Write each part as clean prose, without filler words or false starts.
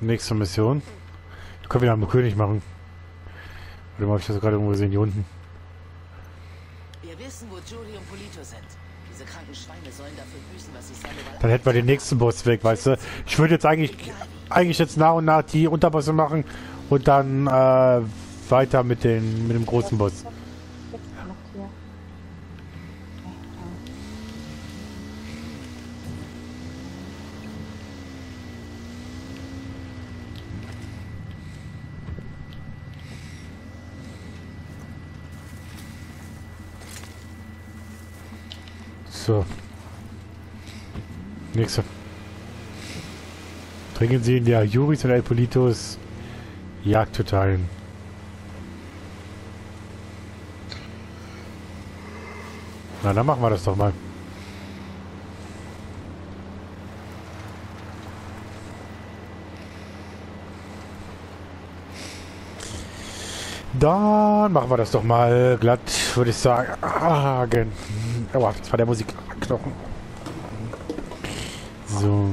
Nächste Mission. Die können wir nach dem König machen. Oder habe ich das gerade irgendwo gesehen, hier unten? Wir wissen, wo Juri und Polito sind. Diese kranken Schweine sollen dafür büßen, was sie selber. Dann hätten wir den nächsten Boss weg, weißt du? Ich würde jetzt eigentlich jetzt nach und nach die Unterbosse machen und dann weiter mit dem großen Boss. So. Nächste. Dringen Sie in der Juris und El Politos Jagd teilen. Na, dann machen wir das doch mal. Dann machen wir das doch mal glatt, würde ich sagen. Ah, aua, das war der Musikknochen. So.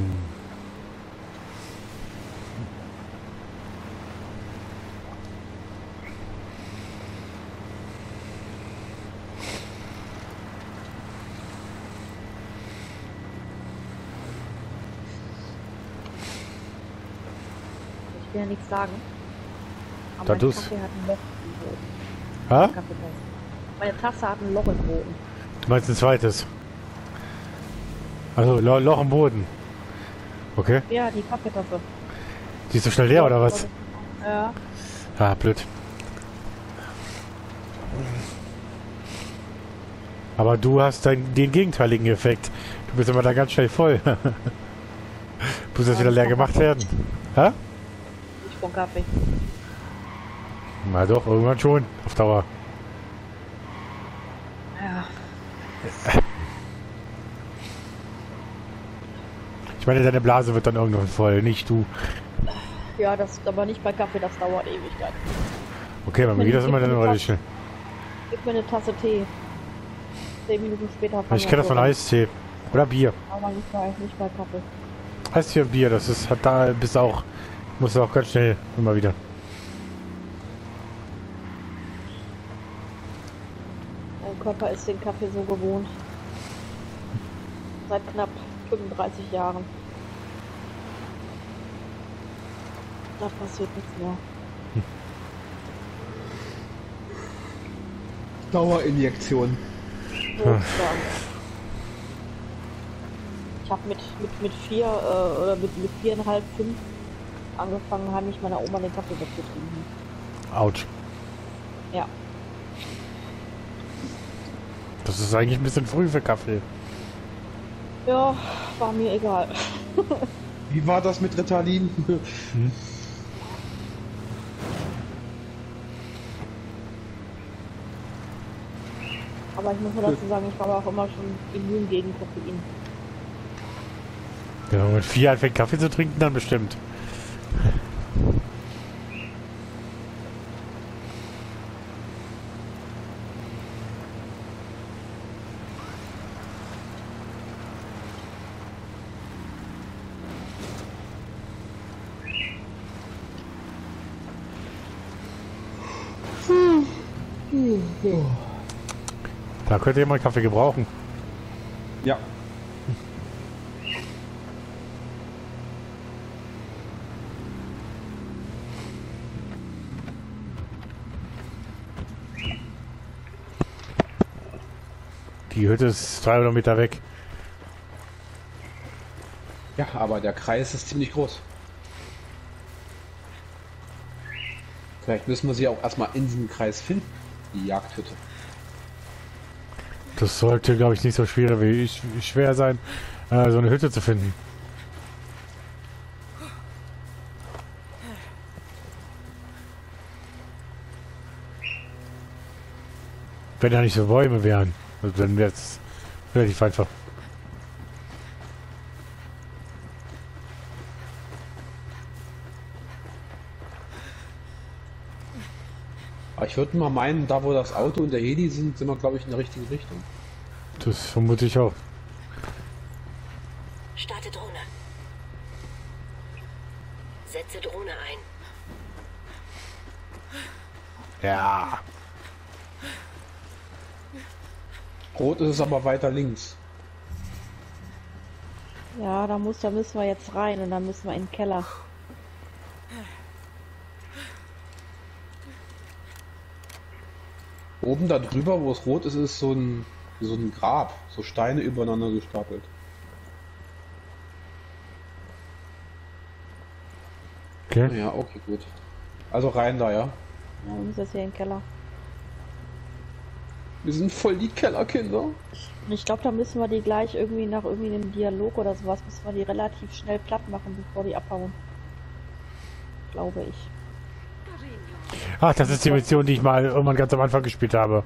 Ich will ja nichts sagen. Aber meine Tasse hat ein Loch im Boden. Hä? Meine Tasse hat ein Loch im Boden. Du meinst ein zweites? Also Loch im Boden. Okay. Ja, die Kaffeetasse. Die ist so schnell leer, oder was? Ja. Ah, blöd. Aber du hast den gegenteiligen Effekt. Du bist immer da ganz schnell voll. Muss das wieder leer gemacht werden. Hä? Ich brauche Kaffee. Na doch, irgendwann schon. Auf Dauer. Ja. Ich meine, deine Blase wird dann irgendwann voll, nicht du. Ja, das aber nicht bei Kaffee, das dauert Ewigkeit. Okay, bei mir geht das immer dann relativ schnell. Gib mir eine Tasse Tee. 10 Minuten später. Ich kenne das von Eistee. Oder Bier. Aber nicht bei Kaffee. Eistee und Bier, das ist, da bist du auch, musst du auch ganz schnell immer wieder. Körper ist den Kaffee so gewohnt. Seit knapp 35 Jahren. Da passiert nichts mehr. Dauerinjektion. Ja. Ich habe mit 4 oder mit 4,5, 5 angefangen, habe ich meiner Oma den Kaffee weggetrieben. Autsch. Ja. Das ist eigentlich ein bisschen früh für Kaffee. Ja, war mir egal. Wie war das mit Ritalin? Hm. Aber ich muss nur dazu sagen, ich war auch immer schon immun gegen Koffein. Ja, mit 4 anfängt Kaffee zu trinken, dann bestimmt. Da könnte jemand Kaffee gebrauchen. Ja. Die Hütte ist 300 Meter weg. Ja, aber der Kreis ist ziemlich groß. Vielleicht müssen wir sie auch erstmal in diesem Kreis finden, die Jagdhütte. Das sollte, glaube ich, nicht so schwer sein, so eine Hütte zu finden. Wenn da nicht so Bäume wären, dann wäre es relativ einfach. Ich würde mal meinen, da wo das Auto und der Heli sind, sind wir, glaube ich, in der richtigen Richtung. Das vermute ich auch. Starte Drohne. Setze Drohne ein. Ja. Rot ist es aber weiter links. Ja, da müssen wir jetzt rein und dann müssen wir in den Keller. Oben da drüber, wo es rot ist, ist so ein Grab. So Steine übereinander gestapelt. Okay. Ja, okay, gut. Also rein da, ja. Ja, wir müssen jetzt hier in den Keller. Wir sind voll die Kellerkinder. Ich glaube, da müssen wir die gleich irgendwie nach einem Dialog oder sowas, müssen wir die relativ schnell platt machen, bevor die abhauen. Glaube ich. Ach, das ist die Mission, die ich mal irgendwann ganz am Anfang gespielt habe.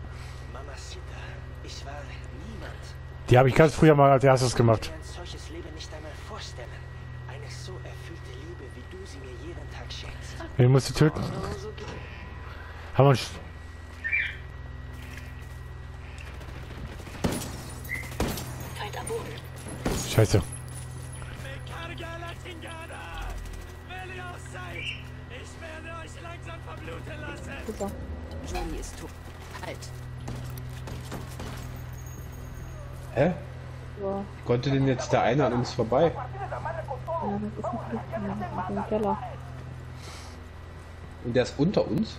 Die habe ich ganz früher mal als erstes gemacht. Den musst du töten. Haben wir Scheiße. Super. Juri ist tot. Halt. Hä? Ja. Konnte denn jetzt der eine an uns vorbei? Ja, das ist ein Keller. Und der ist unter uns?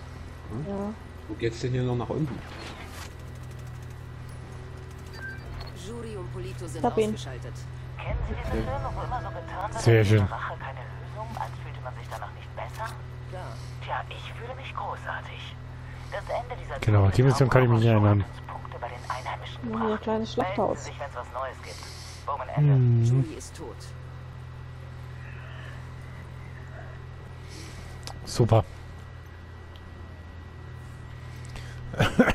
Hm? Ja. Wo geht's denn hier noch nach unten? Juri und Polito sind ausgeschaltet. Kennen Sie diese Firma, wo immer so getan hat, sehr schön. Rache keine Lösung, als fühlte man sich danach nicht besser? Ja. Tja, ich fühle mich großartig. Das Ende dieser genau, die Mission kann ich mich nicht erinnern. Bei den Einheimischen ja, ein kleines Schlachthaus. Sich, wenn's was Neues gibt. Ende. Juri ist tot. Super.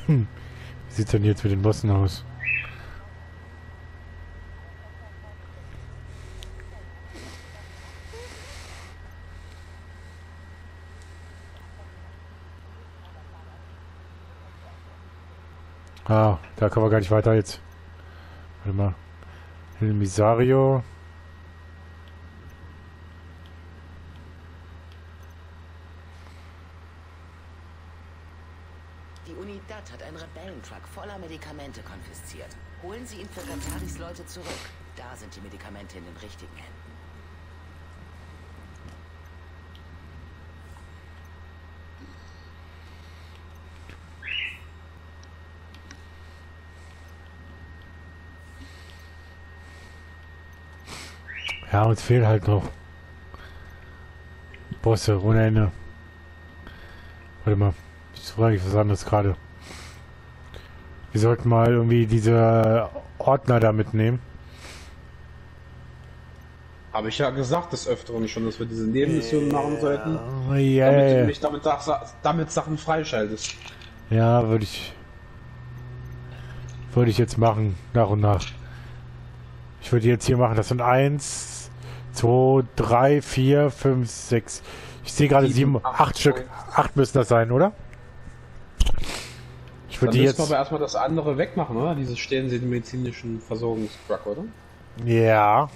Wie sieht's denn jetzt mit den Bossen aus? Ah, da können wir gar nicht weiter jetzt. Warte mal. El Misario. Die Unidad hat einen Rebellentruck voller Medikamente konfisziert. Holen Sie ihn für Gantaris Leute zurück. Da sind die Medikamente in den richtigen Händen. Ja, uns fehlen halt noch Bosse ohne Ende. Warte mal, ich suche eigentlich was anderes gerade. Wir sollten mal irgendwie diese Ordner da mitnehmen. Habe ich ja gesagt des Öfteren schon, dass wir diese Nebenmissionen machen sollten. Yeah. Damit du mich damit Sachen freischaltest. Ja, würde ich jetzt machen, nach und nach. Ich würde jetzt hier machen, das sind 1, 2, 3, 4, 5, 6. Ich sehe gerade 7, 8 Stück. 8 müssen das sein, oder? Ich würde jetzt aber erstmal das andere wegmachen, oder? Dieses stehen sie den medizinischen Versorgungstruck, oder? Ja.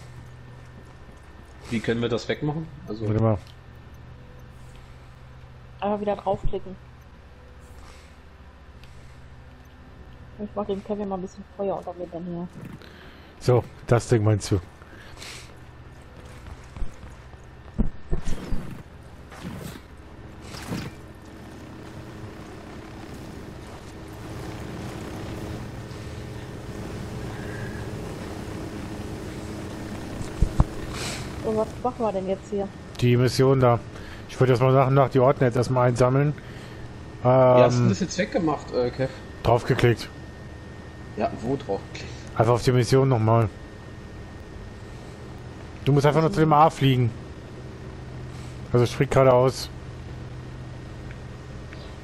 Wie können wir das wegmachen? Also warte mal. Einfach wieder draufklicken. Ich mache dem Kevin mal ein bisschen Feuer unter mir dann hier. So, das Ding meinst du? Und was machen wir denn jetzt hier? Die Mission da. Ich würde jetzt mal nach und nach die Ordner jetzt erstmal einsammeln. Wie hast du das jetzt weggemacht, Kev? Draufgeklickt. Ja, wo draufgeklickt? Einfach auf die Mission nochmal. Du musst einfach nur zu dem A fliegen. Also sprich geradeaus.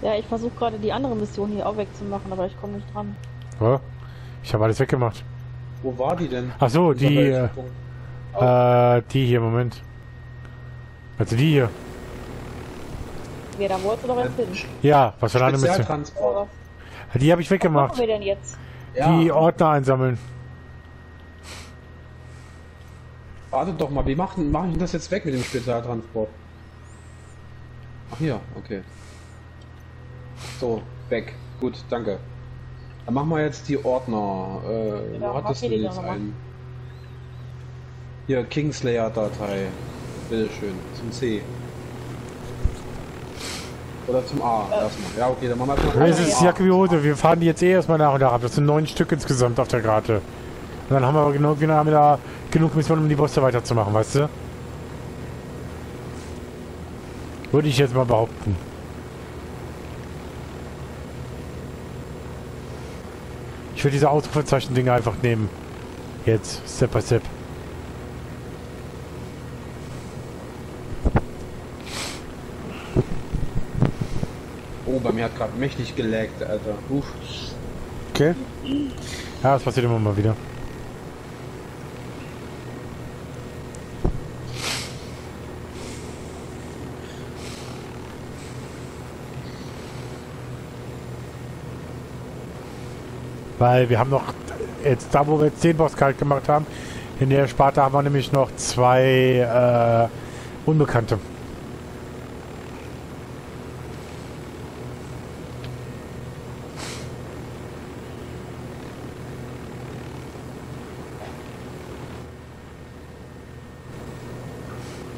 Ja, ich versuche gerade die andere Mission hier auch wegzumachen, aber ich komme nicht dran. Ja, ich habe alles weggemacht. Wo war die denn? Ach so, die hier, Moment. Also die hier. Ja, da wolltest du doch jetzt hin. Ja, was für eine andere Mission? Die habe ich weggemacht. Was machen wir denn jetzt? Die Ordner einsammeln. Wartet doch mal, wie mache ich das jetzt weg mit dem Spezialtransport? Ach hier, okay. So, weg. Gut, danke. Dann machen wir jetzt die Ordner. Wo hattest du jetzt einen? Hier, Kingslayer-Datei. Bitteschön, zum C. Oder zum A erstmal. Ja, okay, dann machen wir zum A. Es ist Jacke wie Hose. Wir fahren die jetzt eh erstmal nach und nach ab. Das sind 9 Stück insgesamt auf der Karte. Und dann haben wir da genug Missionen, um die Bosse weiterzumachen, weißt du? Würde ich jetzt mal behaupten. Ich würde diese Ausrufezeichen-Dinger einfach nehmen. Jetzt, Step by Step. Oh, bei mir hat gerade mächtig gelaggt, Alter. Uff. Okay. Ja, das passiert immer mal wieder. Weil wir haben noch, jetzt da wo wir jetzt 10 Boss kalt gemacht haben, in der Sparte haben wir nämlich noch 2 Unbekannte.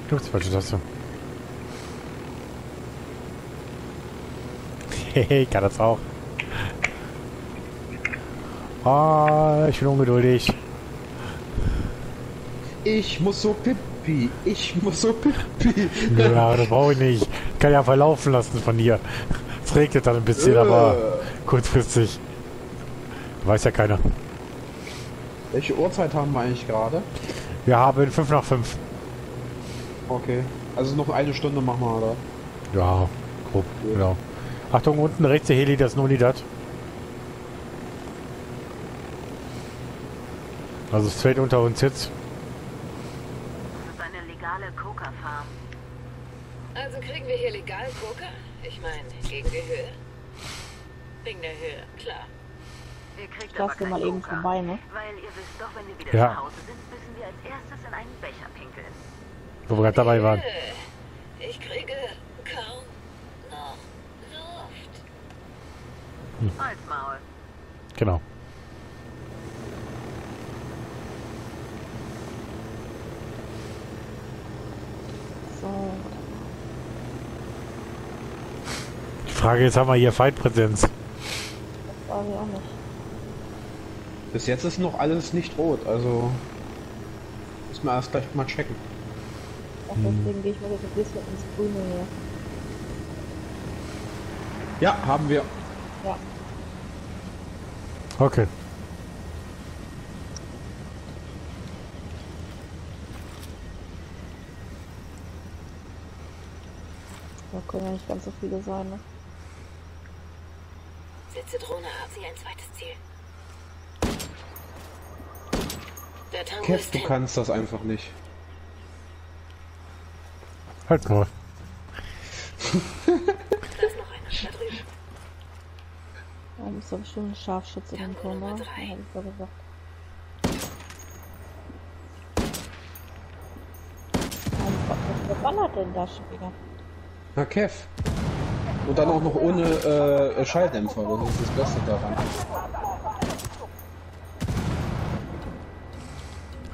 Du hast die falsche Taste. Hehe, ich kann das auch. Ah, ich bin ungeduldig. Ich muss so Pippi. Ich muss so Pippi. Ja, das brauche ich nicht. Kann ja verlaufen lassen von hier. Es regnet dann ein bisschen, aber kurzfristig. Weiß ja keiner. Welche Uhrzeit haben wir eigentlich gerade? Wir haben 5 nach 5. Okay. Also noch eine Stunde machen wir, oder? Ja, grob, ja. Genau. Achtung, unten rechts der Heli, das ist Unidad. Also straight unter uns jetzt. Das ist eine legale Coca-Farm. Also kriegen wir hier legal Coca? Ich meine, gegen die Höhe. Wegen der Höhe, klar. Ihr kriegt aber kein mal eben Coca, vorbei, ne? Weil ihr wisst doch, wenn wir wieder ja. Zu Hause sind, müssen wir als erstes in einen Becher pinkeln. Wo wir gerade dabei waren. Ich kriege kaum noch Luft. Als Maul. Genau. Die Frage ist, haben wir hier Feindpräsenz? Das war sie auch nicht. Bis jetzt ist noch alles nicht rot, also müssen wir erst gleich mal checken. Auch deswegen gehe ich mal jetzt ein bisschen ins Grüne hier. Ja, haben wir. Ja. Okay. Da können ja nicht ganz so viele sein, ne? Sitze Drohne, haben Sie ein zweites Ziel. Der Tango Kev, ist du kannst das einfach nicht. Halt mal. Da ist noch einer, da drüben. Da muss doch bestimmt ein Scharfschütze hinkommen, ne? Tango Nummer 3. Hab ich doch gesagt. Was verballert denn da schon wieder? Na Kev. Und dann auch noch ohne Schalldämpfer, das ist das Beste daran.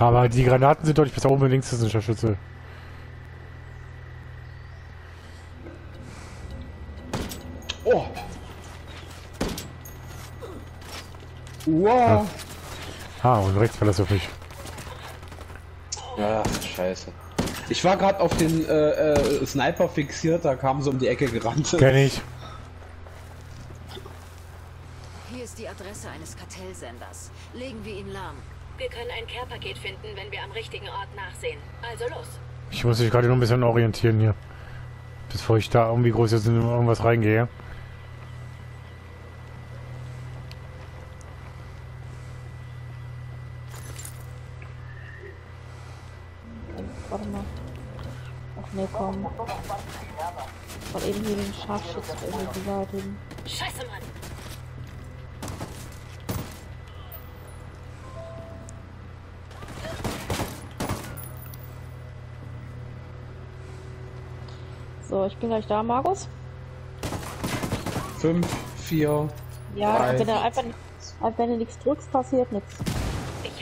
Aber die Granaten sind deutlich besser. Oben links ist ein Scharfschütze. Oh! Wow! Ja. Ah, und rechts verlässt auf mich. Ja, scheiße. Ich war gerade auf den Sniper fixiert, da kamen sie um die Ecke gerannt. Kenn ich. Hier ist die Adresse eines Kartellsenders. Legen wir ihn lahm. Wir können ein Care-Paket finden, wenn wir am richtigen Ort nachsehen. Also los. Ich muss mich gerade nur ein bisschen orientieren hier. Bevor ich da irgendwie groß jetzt in irgendwas reingehe. Kommen. Ich hab eben hier den Scharfschütze irgendwie gesagt. Scheiße, Mann! So, ich bin gleich da, Marcus. 5, 4. Ja, 3, wenn du nichts drückst, passiert nichts.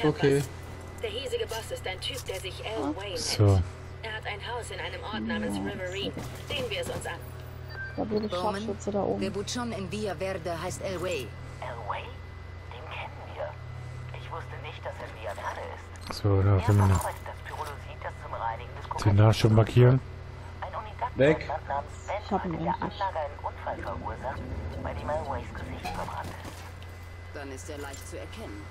Okay. Der riesige Boss ist ein Typ, der sich El Wayne nennt. Er hat ein Haus in einem Ort namens Riverine. Sehen wir es uns an. Da wurde Scharfschütze da oben. Der Buchon in Via Verde heißt El Way. El Way? Den kennen wir. Ich wusste nicht, dass er Via Verde ist. So, da haben wir noch. Den da schon markieren. Weg. Ich hab ihn endlich. Dann ist er leicht zu erkennen.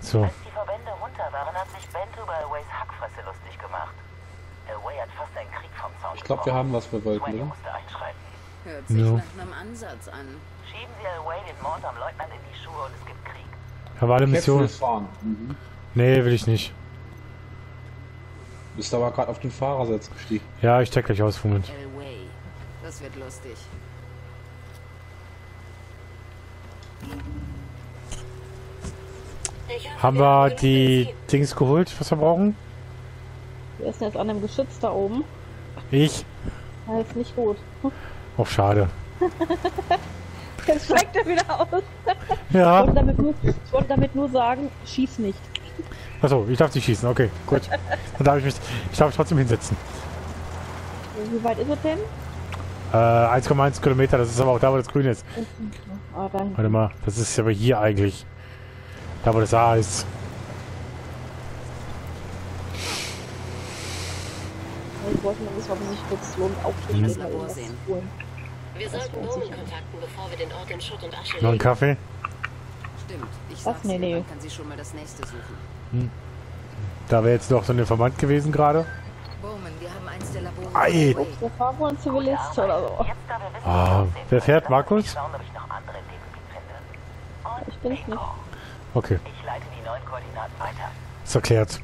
So. Als die Verbände runter waren, hat sich Ben über Elways Hackfresse lustig gemacht. Elway hat fast einen Krieg vom Zaun. Ich glaube, wir haben, was wir wollten, oder? Hört sich nach einem Ansatz an. Schieben Sie Elway den Mord am Leutnant in die Schuhe und es gibt Krieg. Da war eine Mission. Nee, will ich nicht. Du bist aber gerade auf den Fahrersitz gestiegen. Ja, ich check gleich aus, Fungend. Elway, das wird lustig. Haben wir die Dings geholt, was wir brauchen? Wir sind jetzt an dem Geschütz da oben. Ich? Das ist nicht gut. Auch schade. Jetzt steigt er wieder aus. Ja. Ich wollte damit nur sagen, schieß nicht. Achso, ich darf nicht schießen, okay, gut. Dann darf ich mich, trotzdem hinsetzen. Wie weit ist es denn? 1,1 Kilometer, das ist aber auch da, wo das Grün ist. Ah, warte mal, das ist aber hier eigentlich. Da, wo das A ist. Ich wollte nur wissen, ob es sich kurz lohnt, aufzustehen oder irgendwas zu holen. Wir sollten Nomen kontakten, bevor wir den Ort in Schutt und Asche legen. Noch einen Kaffee? Stimmt, ich sag's dir, dann kann sie schon mal das nächste suchen. Hm. Da wäre jetzt noch so ein Informant gewesen gerade. Ei! Wir fahren wohl ein Zivilist oder so. Ah, wer fährt, Marcus? Ich bin's nicht. Okay. Ich leite die neuen Koordinaten weiter. Ist erklärt.